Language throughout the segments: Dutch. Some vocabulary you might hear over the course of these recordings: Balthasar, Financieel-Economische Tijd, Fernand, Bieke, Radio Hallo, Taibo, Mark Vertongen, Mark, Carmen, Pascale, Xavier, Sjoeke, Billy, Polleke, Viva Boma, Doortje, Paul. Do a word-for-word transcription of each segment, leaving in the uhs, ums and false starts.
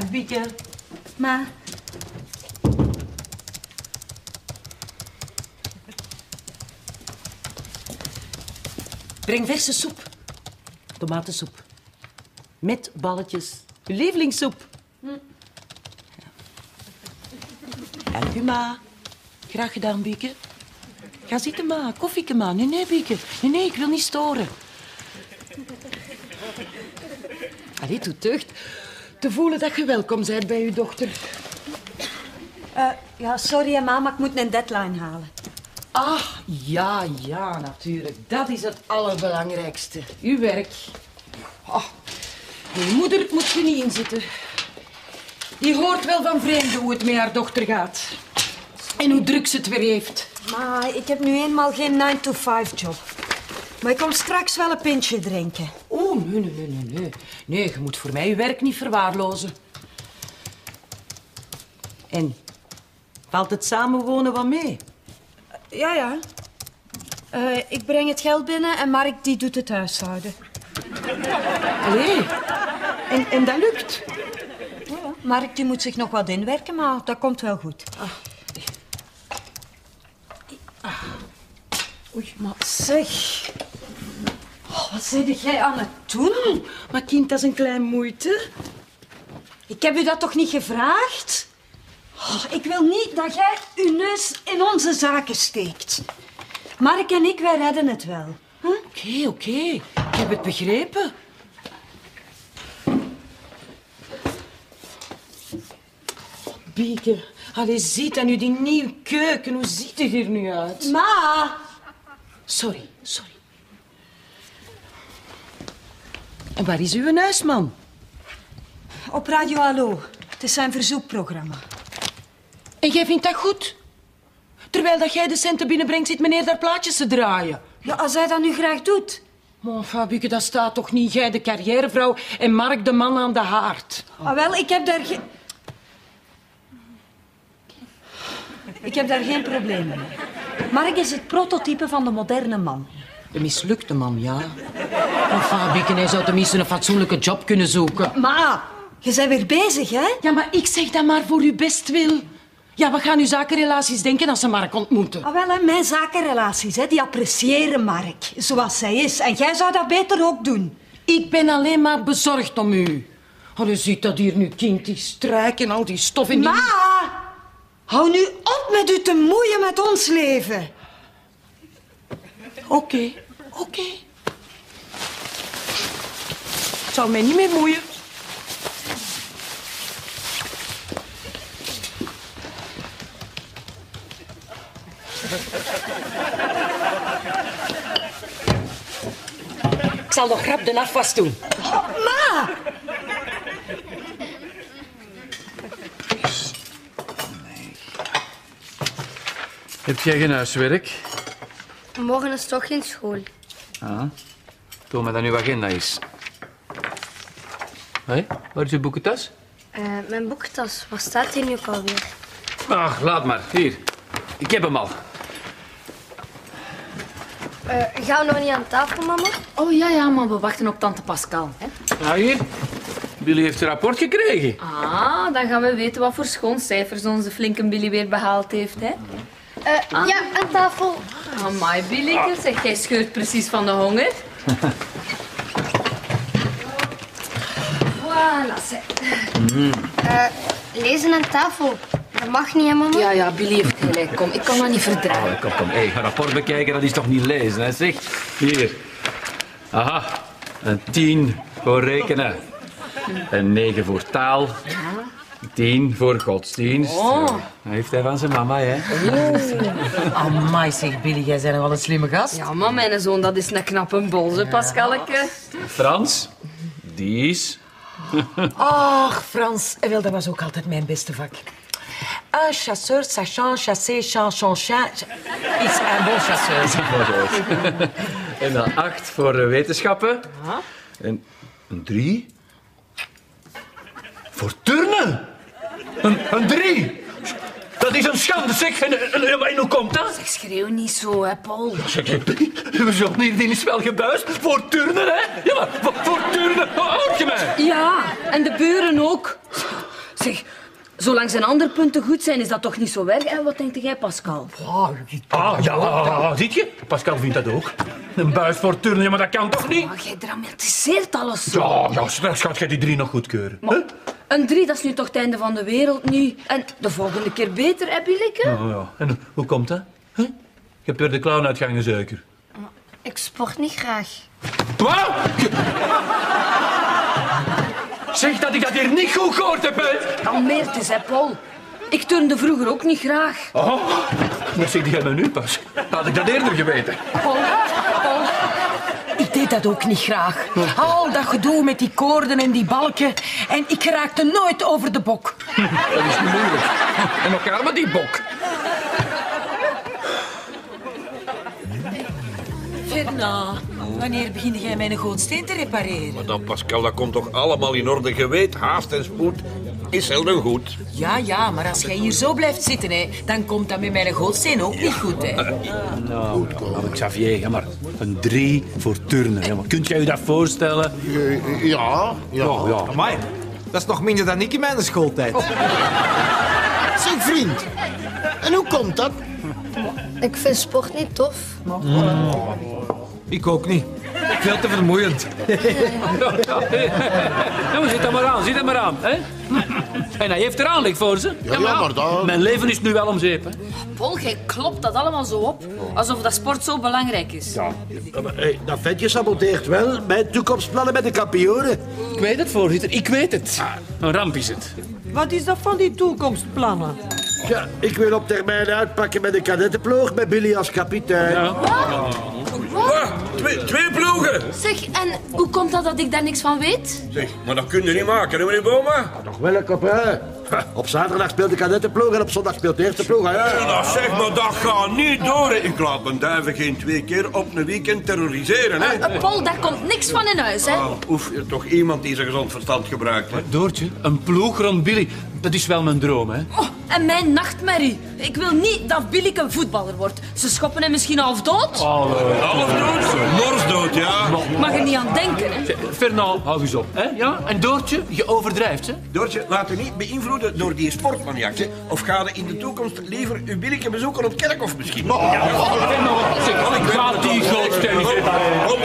Dag Bieke. Ma. Breng verse soep. Tomatensoep. Met balletjes. Uw lievelingssoep. Hm. Dank u, ma. Graag gedaan, Bieke. Ga zitten, ma. Koffieke, ma. Nee, nee, Bieke. Nee, nee, ik wil niet storen. Allee, toe deugd. Te voelen dat je welkom bent bij uw dochter. Uh, ja, sorry, ma, maar ik moet een deadline halen. Ah, ja, ja, natuurlijk. Dat is het allerbelangrijkste. Uw werk. Oh, uw moeder moet je niet inzitten. Die hoort wel van vreemden hoe het met haar dochter gaat. En hoe druk ze het weer heeft. Ma, ik heb nu eenmaal geen nine to five job. Maar ik kom straks wel een pintje drinken. Oeh, nee, nee, nee, nee. Nee, je moet voor mij je werk niet verwaarlozen. En, valt het samenwonen wat mee? Ja, ja. Uh, ik breng het geld binnen en Mark die doet het huishouden. Allee. En, en dat lukt? Ja, ja. Mark die moet zich nog wat inwerken, maar dat komt wel goed. Ach. Ach. Oei, maar zeg. Oh, wat zei jij aan het doen? Maar kind, dat is een klein moeite. Ik heb u dat toch niet gevraagd? Oh, ik wil niet dat jij uw neus in onze zaken steekt. Mark en ik, wij redden het wel. Huh? Oké, okay, oké. Okay. Ik heb het begrepen. Oh, Bieke, allee, ziet dat nu die nieuwe keuken. Hoe ziet het er nu uit? Ma! Sorry, sorry. En waar is uw huisman? Op Radio Hallo. Het is zijn verzoekprogramma. En jij vindt dat goed? Terwijl dat jij de centen binnenbrengt, zit meneer daar plaatjes te draaien. Ja, als hij dat nu graag doet. Maar Fabieke, dat staat toch niet. Jij de carrièrevrouw en Mark de man aan de haard. Oh. Ah, wel, ik heb daar geen... Ik heb daar geen probleem mee. Mark is het prototype van de moderne man. De mislukte man, ja. Maar Fabieke, hij zou tenminste een fatsoenlijke job kunnen zoeken. Ma, je bent weer bezig, hè? Ja, maar ik zeg dat maar voor uw bestwil. Ja, wat gaan uw zakenrelaties denken als ze Mark ontmoeten? Ah, wel, hè, mijn zakenrelaties, hè, die appreciëren Mark, zoals hij is. En jij zou dat beter ook doen. Ik ben alleen maar bezorgd om u. Oh, je ziet dat hier nu, kind, die strijk en al die stof in die... Ma! Hou nu op met u te moeien met ons leven. Oké, okay, oké. Okay. Ik zou mij niet meer moeien. Ik zal nog grap de afwas doen. Oh, ma! Heb jij geen huiswerk? Morgen is toch geen school. Ah, toon me dat nu agenda is. Hé, hey, waar is uw boekentas? Uh, mijn boekentas, waar staat die nu ook alweer? Ach, laat maar. Hier. Ik heb hem al. Uh, gaan we nog niet aan tafel, mama? Oh ja, ja, maar we wachten op tante Pascale. Hè? Ja, hier. Billy heeft een rapport gekregen. Ah, dan gaan we weten wat voor schooncijfers onze flinke Billy weer behaald heeft, hè? Uh, ah. Ja, aan tafel. Ah, amai, Billy, zeg, jij scheurt precies van de honger. Voilà, zeg. Mm. Uh, lezen aan tafel. Dat mag niet, hè, mama? Ja, ja, Billy heeft gelijk. Kom, ik kan dat niet verdragen. Oh, kom, kom. Hey, rapport bekijken, dat is toch niet lezen, hè, zeg? Hier. Aha. Een tien voor rekenen. Een negen voor taal. Tien voor godsdienst. Oh. Dat heeft hij van zijn mama, hè? Oh. Amai, zeg, Billy, jij bent wel een slimme gast. Ja, maar mijn zoon, dat is een knappe bolze, ja. Pascaleke. Frans, die is... Ach, Frans. Wel, dat was ook altijd mijn beste vak. Un chasseur, sachant, chassé, chanson, chan... is een bon chasseur. Is een bon chasseur. En dan acht voor wetenschappen. Ja. En een drie... Voor turnen? Een, een drie? Dat is een schande, zeg. En, en, en, en hoe komt dat? Zeg, schreeuw niet zo, hè, Paul. Ja, zeg, we zullen hier, die is wel gebuist. Voor turnen, hè? Ja, maar voor, voor turnen. Houd je mij? Ja, en de buren ook. Zeg, zolang zijn andere punten goed zijn, is dat toch niet zo erg? En wat denk jij, Pascale? Ah, ah ja, ah, ah, ziet je? Pascale vindt dat ook. Een buis voor turnen, maar dat kan toch niet? Maar jij dramatiseert alles zo. Ja, ja, straks gaat jij die drie nog goedkeuren. Maar, een drie, dat is nu toch het einde van de wereld nu. En de volgende keer beter, hè, Bieke? Oh, ja. En hoe komt dat? Huh? Je hebt weer de clown uitgangen, zeker? Ik sport niet graag. Wat? Zeg dat ik dat hier niet goed gehoord heb, hè? Kalmeert eens, hè, Paul. Ik turnde vroeger ook niet graag. Oh, dat zeg jij me nu pas. Had ik dat eerder geweten. Paul, Paul. Ik deed dat ook niet graag. Al dat gedoe met die koorden en die balken. En ik raakte nooit over de bok. Dat is moeilijk. En elkaar met die bok. Fernand, wanneer begin jij mijn gootsteen te repareren? Maar dan, Pascale, dat komt toch allemaal in orde? Je weet, haast en spoed is zelden goed. Ja, ja, maar als jij hier zo blijft zitten, hè, dan komt dat met mijn gootsteen ook ja. niet goed, hè. Nou, nou Xavier, ja, maar een drie voor turnen. Ja, maar kunt jij je dat voorstellen? Ja, ja. ja. Oh, ja. Amai, dat is nog minder dan ik in mijn schooltijd. Oh. Zeg, vriend, en hoe komt dat? Ik vind sport niet tof. Mm. Ik ook niet. Veel te vermoeiend. Ja, ja. Nou, zit dat maar aan, zit dat maar aan. Hè? En hij heeft er aanleg voor ze. Ja, ja, maar, ja, maar dat... Mijn leven is nu wel om zeep. Paul, jij klopt dat allemaal zo op. Alsof dat sport zo belangrijk is. Ja. Ja, maar, hey, dat ventje saboteert wel mijn toekomstplannen met de kampioenen. Ik weet het, voorzitter. Ik weet het. Ah, een ramp is het. Wat is dat van die toekomstplannen? Ja, ik wil op termijn uitpakken met de kadettenploeg, met Billy als kapitein. Ja. Wat? Wat? Twee, twee ploegen! Zeg, en hoe komt dat dat ik daar niks van weet? Zeg, maar dat kun je niet maken, hè, meneer Boma? Nog wel, hè? Op zaterdag speelt de kadettenploeg en op zondag speelt de eerste ploeg. Ja, nou, zeg, maar dat gaat niet door. Hè. Ik laat mijn duiven geen twee keer op een weekend terroriseren. Hè. Uh, uh, Paul, daar komt niks van in huis, hè? Oh, oef, er toch iemand die zijn gezond verstand gebruikt. Hè? Doortje, een ploeg rond Billy, dat is wel mijn droom, hè? Oh, en mijn nachtmerrie. Ik wil niet dat Bieke een voetballer wordt. Ze schoppen hem misschien half dood. Half dood? Mors dood, ja. Mag er niet aan denken, hè? Fernand, hou eens op, hè? Ja? En Doortje, je overdrijft, hè? Doortje, laat u niet beïnvloeden door die sportmaniak, hè? Of ga je in de toekomst liever uw Bieke bezoeken op het kerkhof misschien? Oh, ja, ik ga die gootsteen.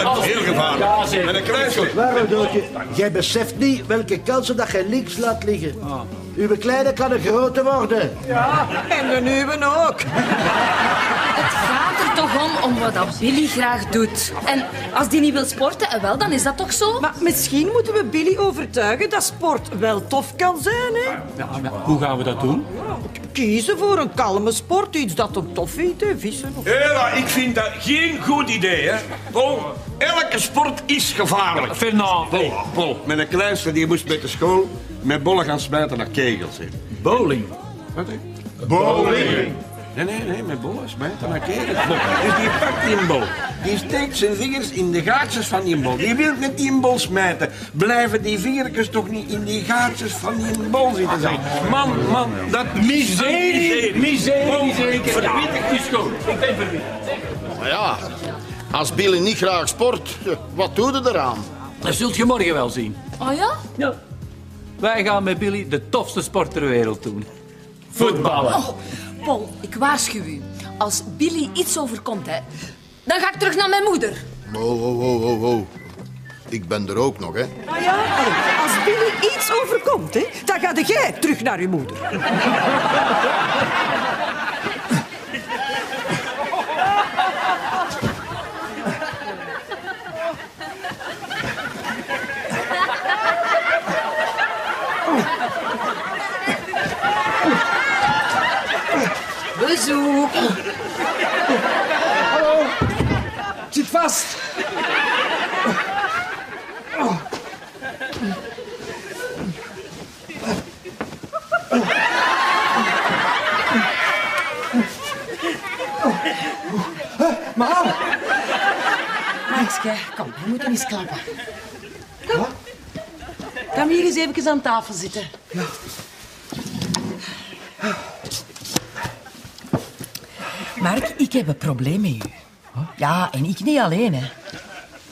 Dat is heel gevaarlijk. Met een kruisje. Waarom, Doortje? Jij beseft niet welke kansen dat jij links laat liggen. Uw kleine kan een grote worden. Ja, en de nieuwe ook. Het gaat er toch om, om wat dat Billy graag doet. En als die niet wil sporten, wel, dan is dat toch zo? Maar misschien moeten we Billy overtuigen dat sport wel tof kan zijn, hè? Ja, maar hoe gaan we dat doen? Kiezen voor een kalme sport, iets dat hem tof vindt, hè? Vissen of... Ela, ik vind dat geen goed idee, hè. Paul, elke sport is gevaarlijk. Fernand, Paul, Paul. Mijn kleinste die moest met de school met bollen gaan smijten naar kegels, hè. Bowling. Wat, hè? Bowling. Nee, nee, nee, met bollen smijten naar kegels. Dus die pakt die bol. Die steekt zijn vingers in de gaatjes van die bol. Die wil met die bol smijten. Blijven die vingertjes toch niet in die gaatjes van die bol zitten zijn? Man, man, dat... Miserie, miserie, zeker. Verwittig is goed. Ik ben verwittig. Maar ja, als Billy niet graag sport, wat doe je eraan? Dat zult je morgen wel zien. Oh ja? Ja. Wij gaan met Billy de tofste sport ter wereld doen. Voetballen. Oh, Paul, ik waarschuw u. Als Billy iets overkomt, hè, dan ga ik terug naar mijn moeder. Oh, oh, oh, oh, oh. Ik ben er ook nog, hè. Ah ja? Als Billy iets overkomt, hè, dan ga jij terug naar uw moeder. Bezoek. Hallo. Zit vast. Mam. Maxke, kom, we moeten eens klappen. Kom. Gaan we hier eens even aan tafel zitten. Ja. Mark, ik heb een probleem met u. Huh? Ja, en ik niet alleen, hè.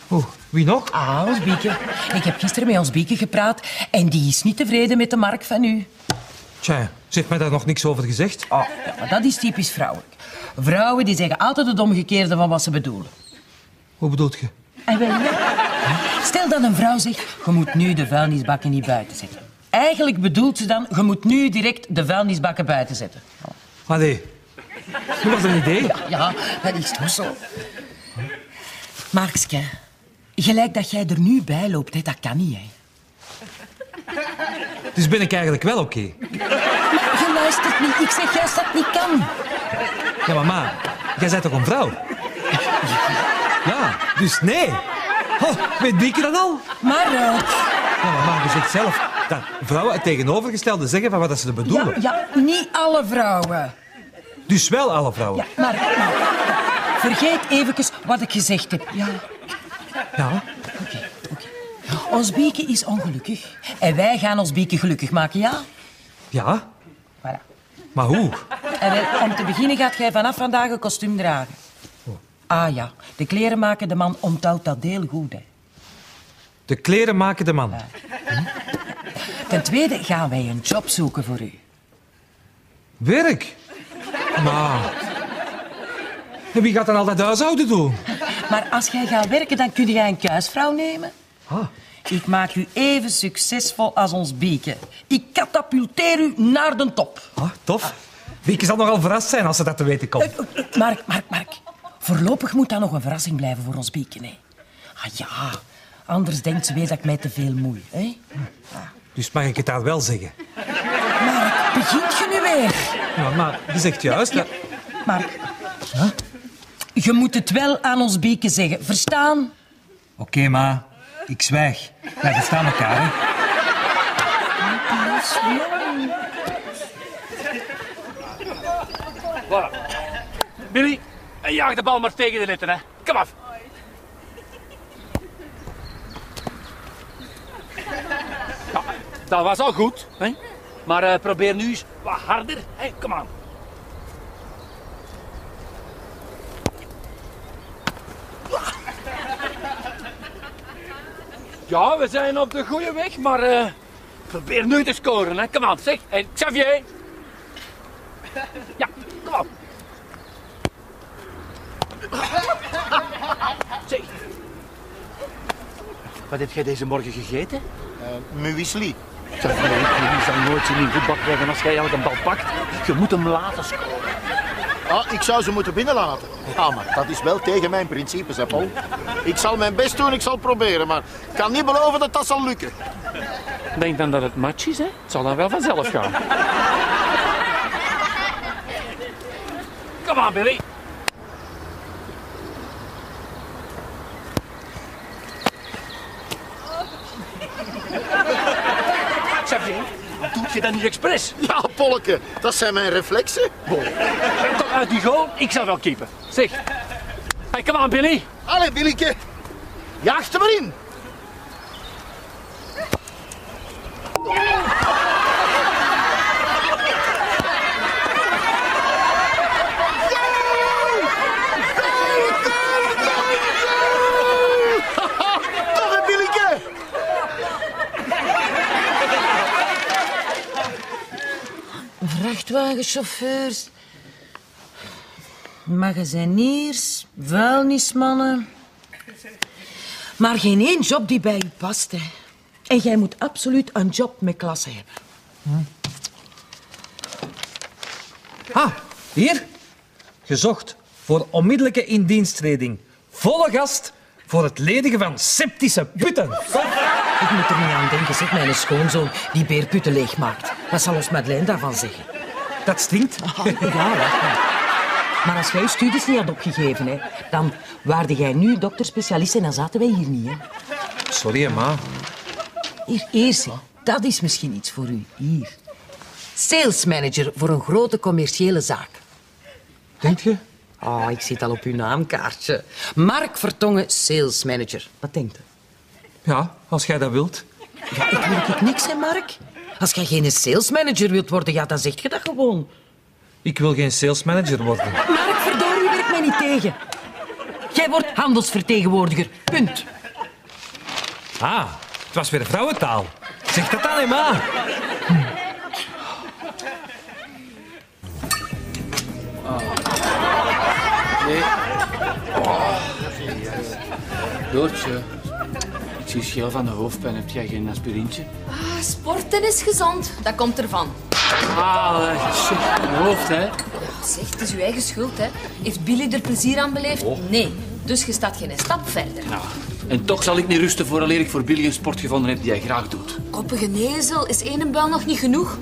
Oh, wie nog? Ah, ons Bieke. Ik heb gisteren met ons Bieke gepraat en die is niet tevreden met de Mark van u. Tja, ze heeft mij daar nog niks over gezegd. Ah, oh, ja, maar dat is typisch vrouwelijk. Vrouwen die zeggen altijd het omgekeerde van wat ze bedoelen. Hoe bedoelt je? En wel, stel dat een vrouw zegt, je moet nu de vuilnisbakken niet buiten zetten. Eigenlijk bedoelt ze dan, je moet nu direct de vuilnisbakken buiten zetten. Oh. Allee, dat was een idee. Ja, ja, dat is toch zo. Markske, gelijk dat jij er nu bij loopt, hè, dat kan niet, hè. Dus ben ik eigenlijk wel oké. Okay. Je luistert niet. Ik zeg juist dat het niet kan. Ja, mama, jij bent toch een vrouw? Ja, dus nee. Oh, weet Bieke dat al? Maar... Uh... Ja, mama, je zegt zelf dat vrouwen het tegenovergestelde zeggen van wat ze bedoelen. Ja, ja, niet alle vrouwen. Dus wel alle vrouwen. Ja, maar, maar vergeet even wat ik gezegd heb. Ja. Ja. Ons Bieke is ongelukkig. En wij gaan ons Bieke gelukkig maken, ja? Ja. Voilà. Maar hoe? En om te beginnen gaat jij vanaf vandaag een kostuum dragen. Oh. Ah ja, de kleren maken de man onthoudt dat heel goed, hè. De kleren maken de man. Ja. Hm? Ten tweede gaan wij een job zoeken voor u. Werk? Maar... En wie gaat dan al dat huishouden doen? Maar als jij gaat werken, dan kun jij een kuisvrouw nemen. Ah. Ik maak u even succesvol als ons Bieke. Ik katapulteer u naar de top. Ah, tof. Ah. Bieke zal nogal verrast zijn als ze dat te weten komt. Uh, uh, Mark, Mark, Mark. Voorlopig moet dat nog een verrassing blijven voor ons Bieke, hè? Ah ja, anders denkt ze weer dat ik mij te veel moei, hè? Ah. Dus mag ik het daar wel zeggen? Mark, begint je nu weer? Ja, maar je zegt juist... Ja, ja. Dat... Mark, huh? Je moet het wel aan ons Bieke zeggen. Verstaan? Oké, okay, ma. Ik zwijg. Wij verstaan elkaar, hè. Voilà. Billy, jaag de bal maar tegen de netten, hè. Kom af. Ja, dat was al goed, hè. Maar uh, probeer nu eens wat harder, hè. Kom aan. Ja, we zijn op de goede weg, maar uh, probeer nu te scoren, hè. Kom aan, zeg. En Xavier. Ja, kom op. Zeg. Wat heb jij deze morgen gegeten? Uh, Muesli. Xavier, je zal nooit zien in voetbal krijgen als jij elke bal pakt. Je moet hem laten scoren. Ah, ik zou ze moeten binnenlaten. Ah, maar dat is wel tegen mijn principes, hè, Paul. Ik zal mijn best doen, ik zal proberen, maar ik kan niet beloven dat dat zal lukken. Denk dan dat het match is, hè? Het zal dan wel vanzelf gaan. Kom aan, Billy. Xavier, doet je dat niet expres? Ja, Polleke, dat zijn mijn reflexen. Bon. Tot uit die goal, ik zal wel keepen. Zeg. Hey, kom aan, Billy. Allee, Billyke. Jaag er maar in. Toch, Billyke. Vrachtwagenchauffeurs. Magazijniers, vuilnismannen. Maar geen één job die bij u past, hè. En jij moet absoluut een job met klasse hebben. Hm. Ah, hier. Gezocht voor onmiddellijke indiensttreding. Volle gast voor het ledigen van septische putten. Ik moet er niet aan denken, zeg, mijn schoonzoon die beerputten leegmaakt. Wat zal ons Madeleine daarvan zeggen? Dat stinkt. Oh, ja, ja. Maar als jij je studies niet had opgegeven, hè, dan waarde jij nu dokterspecialist en dan zaten wij hier niet, hè. Sorry, ma. Hier, eerst, hè. Dat is misschien iets voor u. Hier. Sales manager voor een grote commerciële zaak. Denk je? Oh, ik zit al op uw naamkaartje. Mark Vertongen, sales manager. Wat denkt u? Ja, als jij dat wilt. Ja, ik wil ook niks, hè, Mark. Als jij geen sales manager wilt worden, ja, dan zeg je dat gewoon. Ik wil geen salesmanager worden. Mark, verdorie, werk mij niet tegen. Jij wordt handelsvertegenwoordiger. Punt. Ah, het was weer vrouwentaal. Zeg dat dan, hè, ma. Hm. Nee. Oh, Doortje, ik zie scheel van de hoofdpijn. Heb jij geen aspirintje? Ah, sporten is gezond. Dat komt ervan. Ah, shit, mijn hoofd, hè? Zeg, het is uw eigen schuld, hè? Heeft Billy er plezier aan beleefd? Oh. Nee. Dus je staat geen stap verder. Nou, en toch zal ik niet rusten vooraleer ik voor Billy een sport gevonden heb die hij graag doet. Koppige nezel, is één buil nog niet genoeg?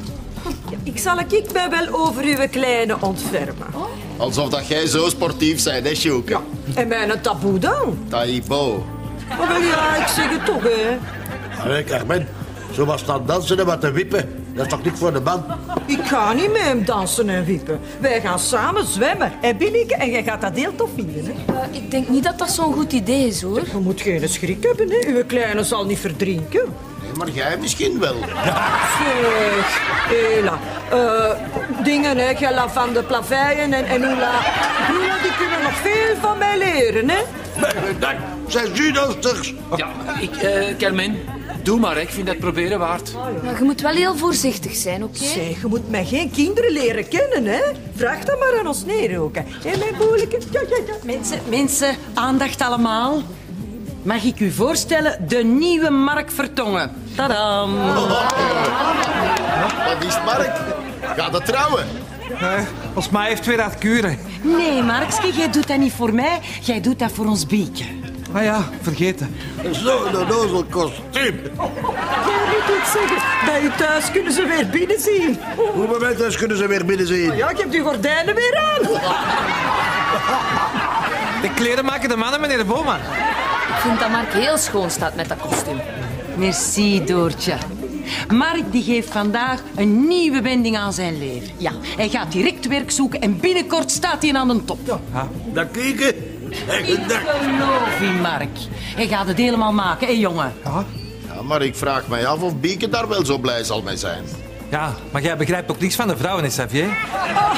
Ja, ik zal ik mij wel over uw kleine ontfermen. Oh. Alsof dat jij zo sportief bent, hè, Sjoeke? Ja. En mijn taboe dan? Taibo. Maar wel ja, ik zeg het toch, hè. Allee, Carmen, zo was dat dansen en wat te wippen. Dat is toch niet voor de man? Ik ga niet met hem dansen en wippen. Wij gaan samen zwemmen. En Bieke, en jij gaat dat heel tof vinden, hè? Uh, ik denk niet dat dat zo'n goed idee is, hoor. Je moet geen schrik hebben, hè. Uw kleine zal niet verdrinken. Nee, maar jij misschien wel. Zeg, Ela. Uh, dingen, hè. Gela van de plaveien en, en Oela. Broer, die kunnen nog veel van mij leren, hè. Dat zijn judosters. Ja, ik, uh, Carmen. Doe maar, ik vind dat proberen waard. Maar je moet wel heel voorzichtig zijn, oké? Okay? Zeg, je moet mij geen kinderen leren kennen, hè? Vraag dat maar aan ons neer ook, hè? Hé, mijn boelijke. Ja, ja, ja. Mensen, mensen, aandacht allemaal. Mag ik u voorstellen de nieuwe Mark Vertongen? Tadam! Wat is Mark? Gaat dat trouwen? Nee, ons ma heeft weer dat kuren. Nee, Markske, jij doet dat niet voor mij. Jij doet dat voor ons Bieke. Ah ja, vergeten. Zo'n onnozel kostuum. Jij moet iets zeggen. Bij u thuis kunnen ze weer binnen zien. Hoe bij mij thuis kunnen ze weer binnen zien? Oh ja, ik heb die gordijnen weer aan. De kleren maken de mannen, meneer Boma. Ik vind dat Mark heel schoon staat met dat kostuum. Merci, Doortje. Mark die geeft vandaag een nieuwe wending aan zijn leven. Ja, hij gaat direct werk zoeken en binnenkort staat hij aan de top. Ja, ja. Dat kieken. Ik geloof in Mark. Hij gaat het helemaal maken, hé jongen. Ja? Ja, maar ik vraag mij af of Bieke daar wel zo blij zal mee zijn. Ja, maar jij begrijpt ook niks van de vrouwen, Xavier. Oh,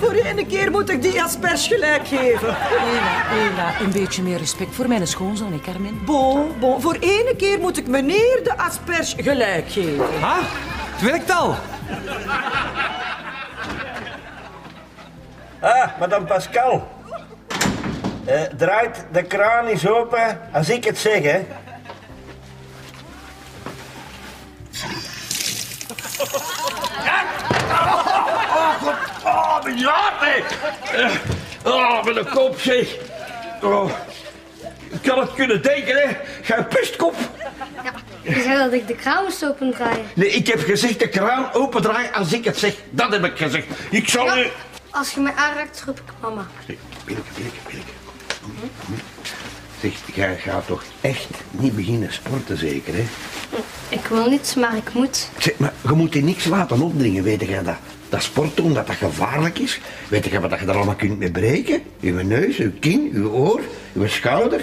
voor de ene keer moet ik die asperge gelijk geven. Ela, Ela, een beetje meer respect voor mijn schoonzoon, hè, Carmen? Bon, bon, voor de ene keer moet ik meneer de asperge gelijk geven. Ha? Het werkt al. Ah, madame Pascale. Uh, draait de kraan eens open als ik het zeg, hè. Oh, God. Oh, mijn jaap, hè. Oh, mijn kop, zeg. Oh. Ik kan het kunnen denken, hè. Gij pestkop. Ja, je zei dat ik de kraan moest opendraaien. Nee, ik heb gezegd de kraan opendraaien als ik het zeg. Dat heb ik gezegd. Ik zal nu... Ja, als je mij aanraakt, roep ik mama. Nee, Bieke, Bieke, Bieke. Zeg, jij gaat toch echt niet beginnen sporten, zeker, hè? Ik wil niets, maar ik moet. Zeg, maar je moet je niks laten opdringen, weet jij dat? Dat sporten, omdat dat gevaarlijk is. Weet je wat je daar allemaal kunt mee breken? Uw neus, uw kin, uw oor, uw schouder,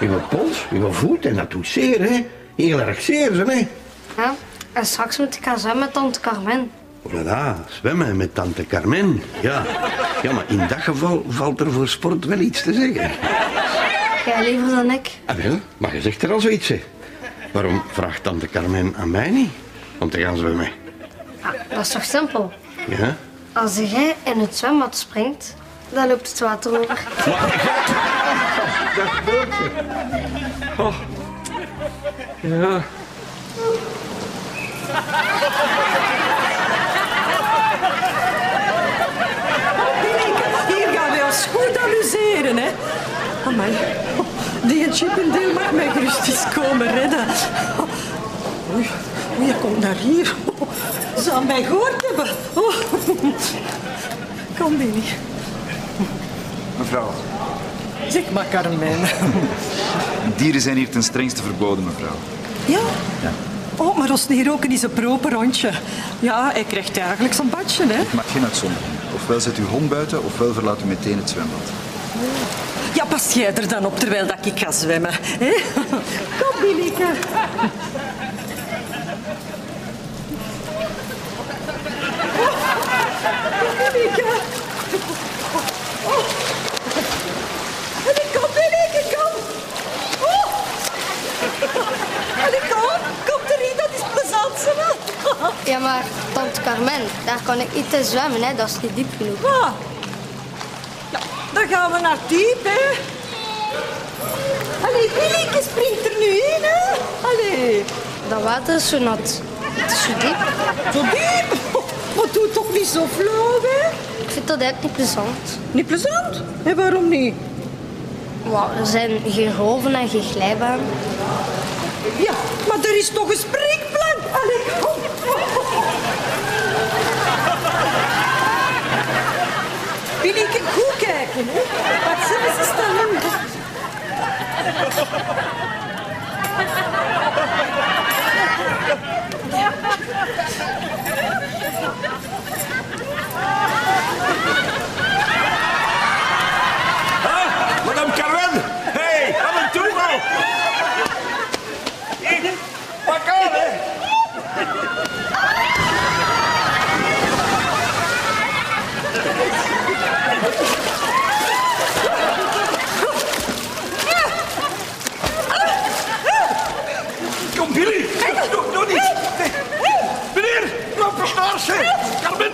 uw pols, uw voet. En dat doet zeer, hè? Heel erg zeer, hè? Ja, en straks moet ik gaan zwemmen met tante Carmen. Voilà, zwemmen met tante Carmen, ja. Ja, maar in dat geval valt er voor sport wel iets te zeggen. Jij liever dan ik. Ah wel, maar je zegt er al zoiets, hè. Waarom vraagt tante Carmen aan mij niet om te gaan zwemmen? Ah, dat is toch simpel? Ja. Als jij in het zwembad springt, dan loopt het water over. Dat gebeurt je. Oh. Ja. Goed amuseren, hè? Amai. Die Chippendeel mag mij gerust eens komen redden. Oei, wie komt naar hier? Zou hij mij gehoord hebben? Oh. Kom, Billy. Mevrouw. Zeg maar, Carmen. Dieren zijn hier ten strengste verboden, mevrouw. Ja? Ja. Oh, maar ons neerroken is een proper rondje. Ja, hij krijgt eigenlijk zo'n badje, hè? Ik maak geen uitzondering. Ofwel zet uw hond buiten, ofwel verlaat u meteen het zwembad. Ja, pas jij er dan op terwijl dat ik ga zwemmen, hè? Kom, Bieke. Kom, Bieke. Kom, Bieke, kom. Kom, kom erin, dat is plezant, ze wel. Ja, maar tante Carmen, daar kan ik niet te zwemmen, hè? Dat is niet diep genoeg. Ah. Ja. Dan gaan we naar diep, hè. Allee, Billy springt er nu in, hè. Allee. Dat water is zo nat. Het is zo diep. Zo diep? Wat doet toch niet zo vlug, hè? Ik vind dat echt niet plezant. Niet plezant? En waarom niet? Wow, er zijn geen golven en geen glijbaan. Ja, maar er is toch een springplank. Allee, kom. Wil ik goed kijken, hè? Wat zullen ze staan? Ah, madame Carmen! Hey, wat een toeval! Ik pak aan, hè? Kom, Billy! Doe, doe niet! Nee. Meneer, nou verstaars, hè? Carmen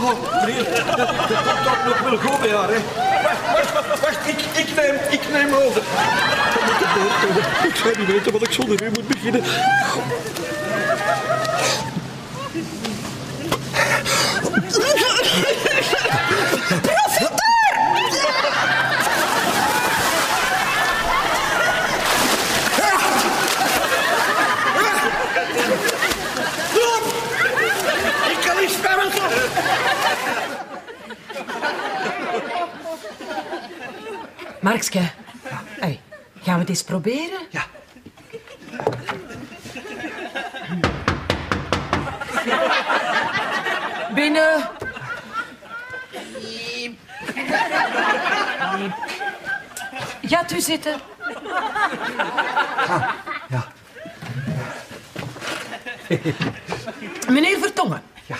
oh meneer, dat, dat, dat komt wel goed bij haar, hè. Wacht, wacht, wacht, ik, ik, neem, ik neem over. Ik ga niet weten wat ik zonder u moet beginnen. Profiteer! Markske, ja. Hey, gaan we het eens proberen? Ja. Binnen. Diep. Diep. Gaat u zitten. Ah, ja. Meneer Vertongen. Ja.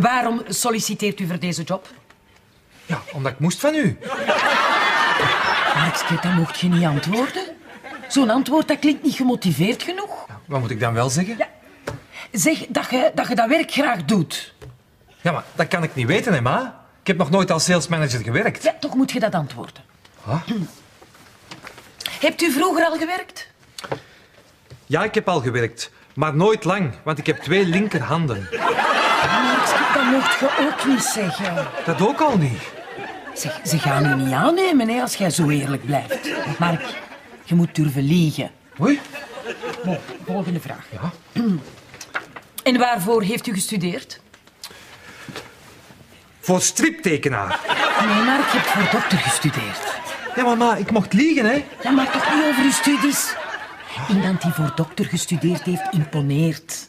Waarom solliciteert u voor deze job? Ja, omdat ik moest van u. Markske, dat mocht je niet antwoorden. Zo'n antwoord, dat klinkt niet gemotiveerd genoeg. Ja, wat moet ik dan wel zeggen? Ja. Zeg dat je, dat je dat werk graag doet. Ja, maar dat kan ik niet weten, hè, ma. Ik heb nog nooit als salesmanager gewerkt. Ja, toch moet je dat antwoorden. Huh? Hebt u vroeger al gewerkt? Ja, ik heb al gewerkt. Maar nooit lang, want ik heb twee linkerhanden. Markske, dat mocht je ook niet zeggen. Dat ook al niet. Zeg, ze gaan u niet aannemen, hè, als jij zo eerlijk blijft. Mark, je moet durven liegen. Oei. Bon, volgende vraag. Ja. En waarvoor heeft u gestudeerd? Voor striptekenaar. Nee, Mark, je hebt voor dokter gestudeerd. Ja, mama, ik mocht liegen, hè. Ja, maar toch niet over uw studies. Iemand die voor dokter gestudeerd heeft, imponeert.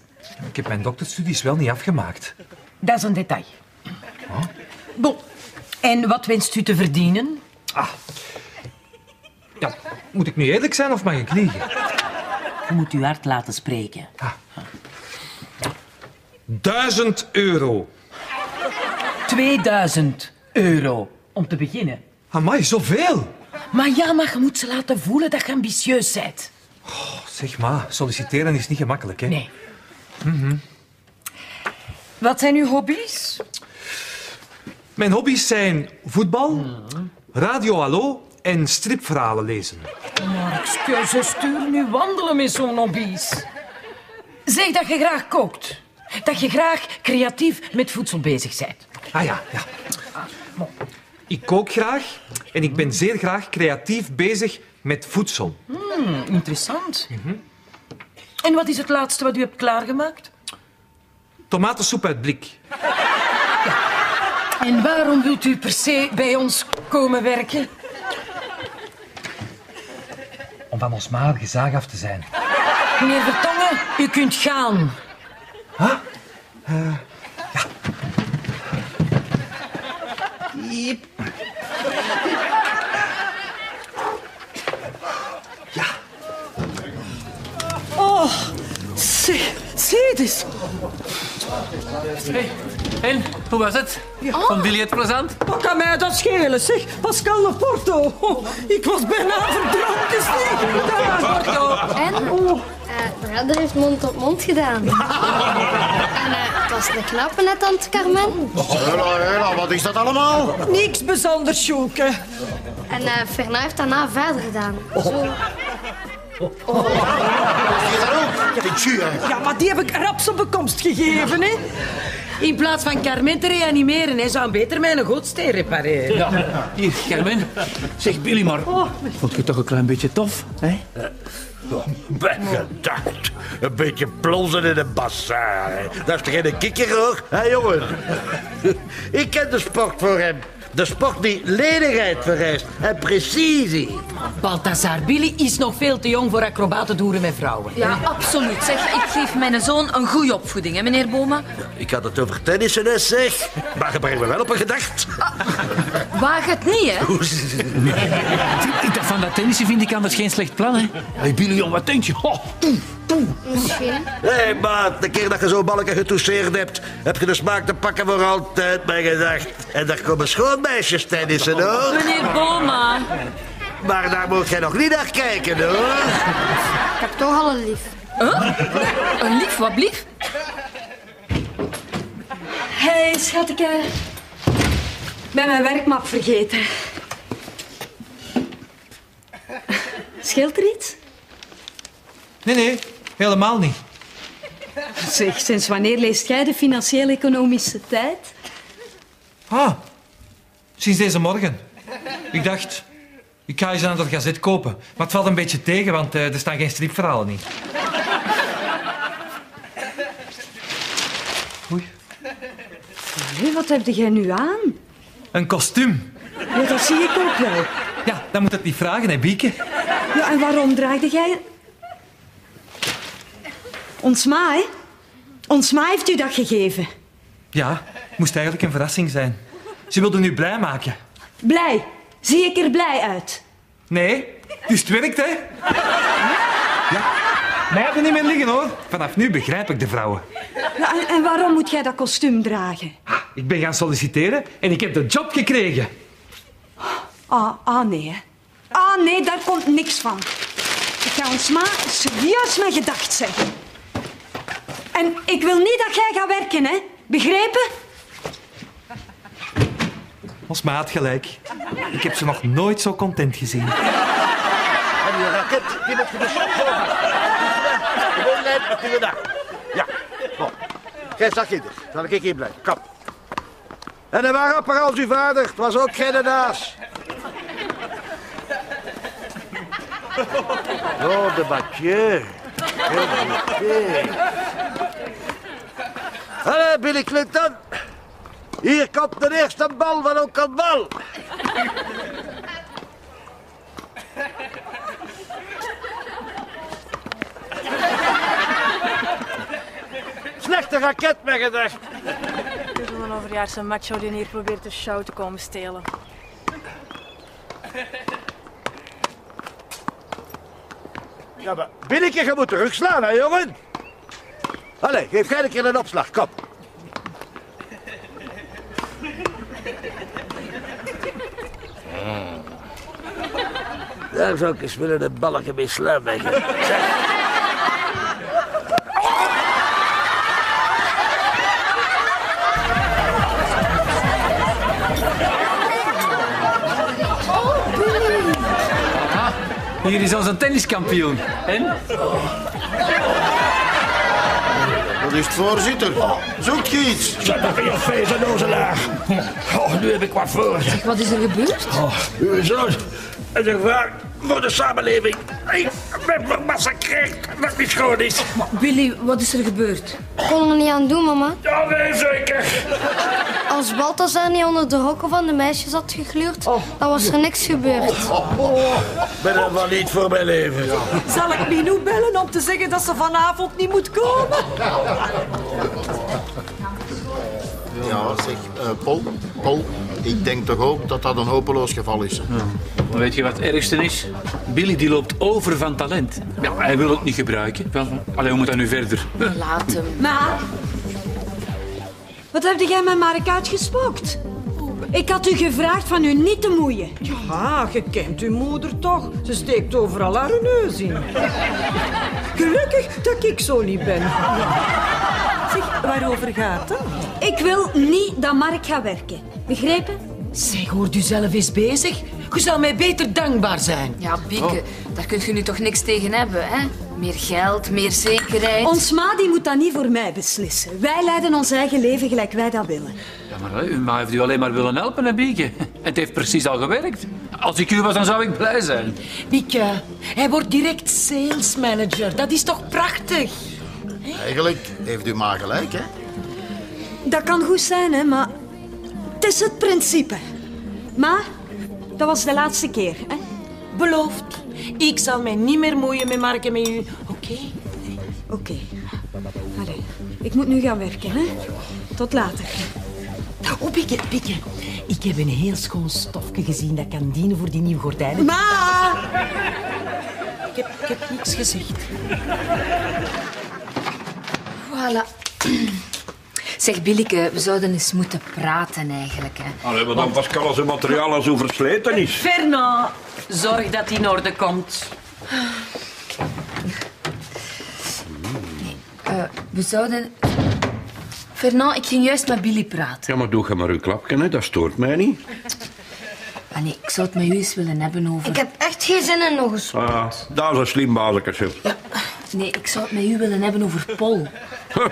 Ik heb mijn dokterstudies wel niet afgemaakt. Dat is een detail. Huh? Bon. En wat wenst u te verdienen? Ah. Ja, moet ik nu eerlijk zijn of mag ik liegen? U moet uw hart laten spreken. Ah. Duizend euro. Tweeduizend euro, om te beginnen. Amai, zoveel? Maar ja, maar je moet ze laten voelen dat je ambitieus bent. Oh, zeg maar, solliciteren is niet gemakkelijk, hè? Nee. Mm-hmm. Wat zijn uw hobby's? Mijn hobby's zijn voetbal, Radio Hallo en stripverhalen lezen. Markske, ze sturen nu wandelen met zo'n hobby's. Zeg dat je graag kookt. Dat je graag creatief met voedsel bezig bent. Ah ja, ja. Ik kook graag en ik ben zeer graag creatief bezig met voedsel. Hmm, interessant. Mm-hmm. En wat is het laatste wat u hebt klaargemaakt? Tomatensoep uit blik. En waarom wilt u per se bij ons komen werken? Om van ons maar gezaag af te zijn. Meneer Vertongen, u kunt gaan. Huh? Uh, ja. Diep. Ja. Zie, zie het eens. Hey, en hoe was het? Ja. Vond Billy het plezant? Wat kan mij dat schelen, zeg? Pascale of Porto. Oh, ik was bijna verdronken, zeg. Daar, Porto. En? Oh. Uh, Brother heeft mond op mond gedaan. En uh, het was de knappe net aan het Carmen. Hela, hela, wat is dat allemaal? Niks bijzonders, Sjoeke. En uh, Fernand heeft daarna verder gedaan. Oh. Zo. Oh. Oh. Ja, maar die heb ik raps op bekomst gegeven, hè. In plaats van Carmen te reanimeren, hij zou beter mijn gootsteen repareren. Ja. Hier, Carmen. Zeg, Billy, maar... Oh. Vond je het toch een klein beetje tof, hè? Gedacht. Een beetje plonzen in een bassin. Dat is toch geen kikker, hoor? Hé, jongen. Ik ken de sport voor hem. De sport die lenigheid vereist en precisie. Balthasar, Billy is nog veel te jong voor acrobaten doeren met vrouwen. Ja, absoluut. Zeg, ik geef mijn zoon een goede opvoeding, hè, meneer Boma? Ik had het over tennissen, hè, zeg. Maar je brengt me wel op een gedacht. Ah, waag het niet, hè? Ik dacht, van dat tennissen vind ik anders geen slecht plan, hè. Hey, Billy, jong, wat denk je? Oh, toe, toe. Hé, hey, maat, de keer dat je zo'n balken getoucheerd hebt, heb je de smaak te pakken voor altijd, mijn gedacht. En daar komen schoonmeisjes tennissen, hoor. Meneer Boma... Maar daar moet jij nog niet naar kijken, hoor. Ik heb toch al een lief. Huh? Een lief? Wat blief? Hé, hey, schat, ik ben mijn werkmap vergeten. Scheelt er iets? Nee, nee. Helemaal niet. Zeg, sinds wanneer leest jij de Financieel-Economische Tijd? Ah, sinds deze morgen. Ik dacht... Ik ga eens aan dat gazet kopen. Maar het valt een beetje tegen, want uh, er staan geen stripverhalen in. Oei. Allee, wat heb jij nu aan? Een kostuum. Ja, dat zie ik ook wel. Ja, dan moet het niet vragen, hè, Bieke. Ja, en waarom draagde jij... Ons ma, hè? Ons ma heeft u dat gegeven. Ja, het moest eigenlijk een verrassing zijn. Ze wilde nu blij maken. Blij? Zie ik er blij uit? Nee, dus het werkt, hè? Ja, mij er niet meer liggen, hoor. Vanaf nu begrijp ik de vrouwen. Ja, en, en waarom moet jij dat kostuum dragen? Ah, ik ben gaan solliciteren en ik heb de job gekregen. Ah, ah nee, hè. Ah, nee, daar komt niks van. Ik ga ons ma serieus mijn gedacht zeggen. En ik wil niet dat jij gaat werken, hè. Begrepen? Ons ma had gelijk. Ik heb ze nog nooit zo content gezien. En die raket, die moet je dus opvolgen. Gewoon lijn, maar die dag. Ja, kom. Gij zag je dit. Zal ik hier blijven. Kom. En de waarapper als uw vader. Het was ook geen naas. Oh, de Mathieu. De Mathieu. Hallo, Billy Clinton. Hier komt de eerste bal van ook een bal. Slechte raket, mijn gedacht. Het is een overjaarse macho die hier probeert de show te komen stelen. Ja, maar Binneke, je moet terugslaan, hè, jongen? Allee, geef jij een keer een opslag, kom. Daar zou ik eens willen de balken mee slaan, mijn gedacht. Ah, hier is onze tenniskampioen. En? Dat is het voorzitter. Zoekt je iets? Zet even je feest onnozelaar. Oh, nu heb ik wat voor. Zeg, wat is er gebeurd? Oh, uw zoon is een gevaar voor de samenleving. Ik ben gemassacreerd dat niet schoon is. Billy, wat is er gebeurd? Ik kon er niet aan doen, mama. Ja, nee, zeker. Als Balthasar niet onder de hokken van de meisjes had gegluurd, oh, dan was er niks gebeurd. Ik oh, oh, oh. ben er wel niet voor mijn leven. Ja. Zal ik Minou bellen om te zeggen dat ze vanavond niet moet komen? Ja, zeg, uh, Paul, Paul, ik denk toch ook dat dat een hopeloos geval is. Ja. Weet je wat het ergste is? Billy die loopt over van talent. Ja, hij wil het niet gebruiken. Allee, hoe moet dat nu verder? Laat hem. Maar, wat heb jij met Mark uitgespookt? Ik had u gevraagd van u niet te moeien. Ja, je kent uw moeder toch. Ze steekt overal haar neus in. Gelukkig dat ik zo lief ben. Zeg, waarover gaat dat? Ik wil niet dat Mark gaat werken. Begrepen? Zeg, hoort u zelf eens bezig? Je zou mij beter dankbaar zijn. Ja, Bieke, oh. daar kun je nu toch niks tegen hebben, hè? Meer geld, meer zekerheid. Ons ma die moet dat niet voor mij beslissen. Wij leiden ons eigen leven gelijk wij dat willen. Ja, maar uw ma heeft u alleen maar willen helpen, hè, Bieke. Het heeft precies al gewerkt. Als ik u was, dan zou ik blij zijn. Bieke, hij wordt direct sales manager. Dat is toch prachtig? Eigenlijk heeft uw ma gelijk, hè? Dat kan goed zijn, hè, maar het is het principe. Maar dat was de laatste keer, hè? Beloofd. Ik zal mij niet meer moeien met Mark en met u. Oké? Okay? Oké. Okay. Allee, ik moet nu gaan werken, hè? Tot later. Oh, Bieke, Bieke. Ik heb een heel schoon stofje gezien dat kan dienen voor die nieuwe gordijnen. Ma! Ik heb, ik heb niks gezegd. Voilà. Zeg, Bieke, we zouden eens moeten praten eigenlijk, hè. Allee, maar dan want... Pascale zijn materiaal als zo versleten is. Fernand, zorg dat die in orde komt. Nee, uh, we zouden... Fernand, ik ging juist met Billy praten. Ja, maar doe je maar uw klapje, hè. Dat stoort mij niet. Ah, nee, ik zou het met u eens willen hebben over... Ik heb echt geen zin in nog eens. Ah, dat is een slim bazeke, chef. Ja. Nee, ik zou het met u willen hebben over Paul. Huh,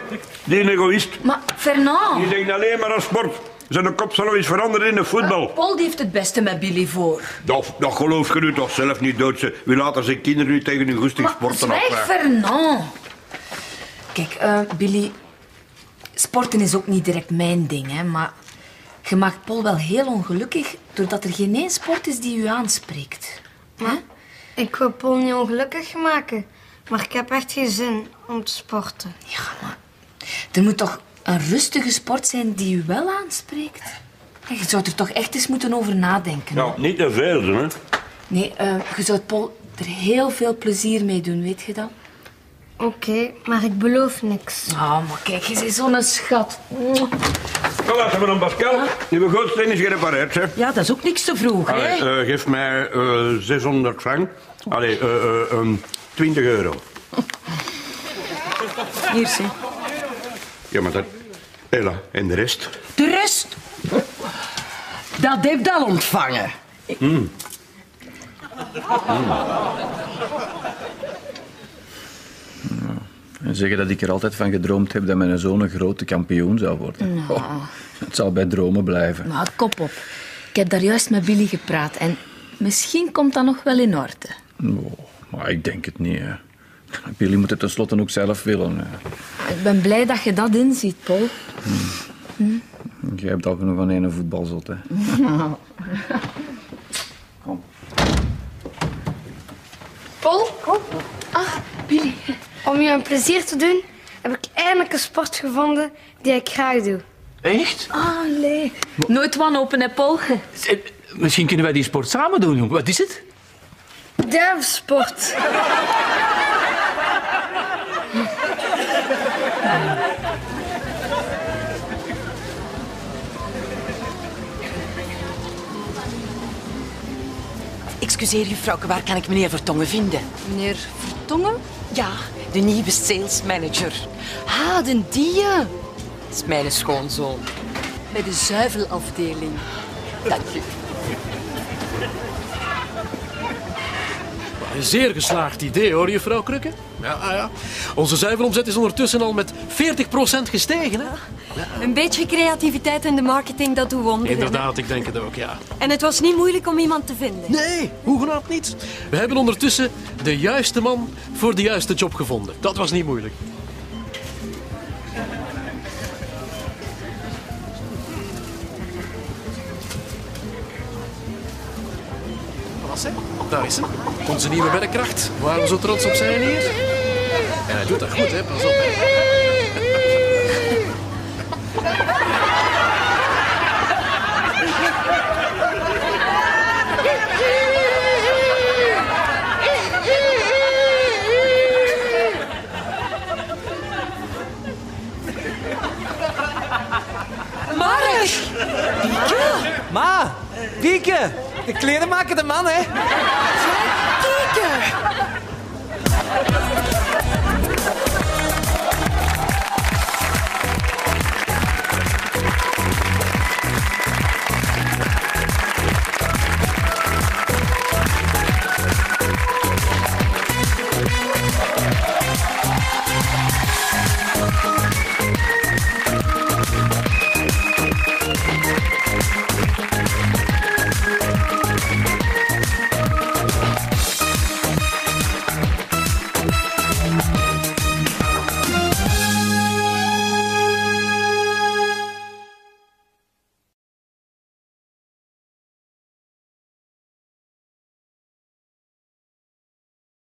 die is een egoïst. Maar Fernand... Die denkt alleen maar aan sport. Zijn kop zal nog eens veranderen in de voetbal. Uh, Paul die heeft het beste met Billy voor. Dat, dat geloof je nu toch zelf niet, Doortje. Wie laten zijn kinderen nu tegen hun goesting sporten afleggen? Maar zwijg, Fernand. Kijk, uh, Billy... Sporten is ook niet direct mijn ding, hè, maar... Je maakt Paul wel heel ongelukkig doordat er geen één sport is die u aanspreekt. Huh? Ik wil Paul niet ongelukkig maken, maar ik heb echt geen zin om te sporten. Ja, maar er moet toch een rustige sport zijn die u wel aanspreekt? Je zou er toch echt eens moeten over nadenken. Nou, niet te veel, hè? Nee, uh, je zou Paul er heel veel plezier mee doen, weet je dat? Oké, okay, maar ik beloof niks. Ah, oh, maar kijk, je bent zo'n schat. Kom, laten we dan, Pascale. Die begroting is gerepareerd, hè? Ja, dat is ook niks te vroeg, hè? Allee, uh, geef mij uh, zeshonderd frank. Allee, uh, uh, um, twintig euro. Hier, zie. Ja, maar dat... Ella, en de rest? De rest? Dat heeft al ontvangen. Mm. Mm. En zeggen dat ik er altijd van gedroomd heb dat mijn zoon een grote kampioen zou worden. Nou. Oh, het zal bij dromen blijven. Nou, kop op. Ik heb daar juist met Billy gepraat en misschien komt dat nog wel in orde. Oh, maar ik denk het niet, hè. Billy moet het tenslotte ook zelf willen. Hè. Ik ben blij dat je dat inziet, Paul. Hmm. Hmm? Jij hebt al genoeg van ene voetbalzot, hè. Nou. Kom. Paul? Kom. Ah, Billy. Om je een plezier te doen, heb ik eindelijk een sport gevonden die ik graag doe. Echt? Ah, nee. Nooit wanhopen, hè, Paul? Misschien kunnen wij die sport samen doen. Wat is het? Derfsport. Excuseer, juffrouwke, waar kan ik meneer Vertongen vinden? Meneer Vertongen? Ja, de nieuwe salesmanager. Ah, de die. Dat is mijn schoonzoon. Bij de zuivelafdeling. Dank je. Een zeer geslaagd idee, hoor, juffrouw Krukke. Ja, ah ja. Onze zuivelomzet is ondertussen al met veertig procent gestegen, hè? Ja. Een beetje creativiteit in de marketing, dat doet wonderen. Inderdaad, hè? Ik denk het ook, ja. En het was niet moeilijk om iemand te vinden? Nee, hoegenaamd niet. We hebben ondertussen de juiste man voor de juiste job gevonden. Dat was niet moeilijk. Daar is ze, onze nieuwe werkkracht. Waar we zo trots op zijn hier. En hij doet dat goed, hè? Pas op, hè. De kleren maken de man, hè?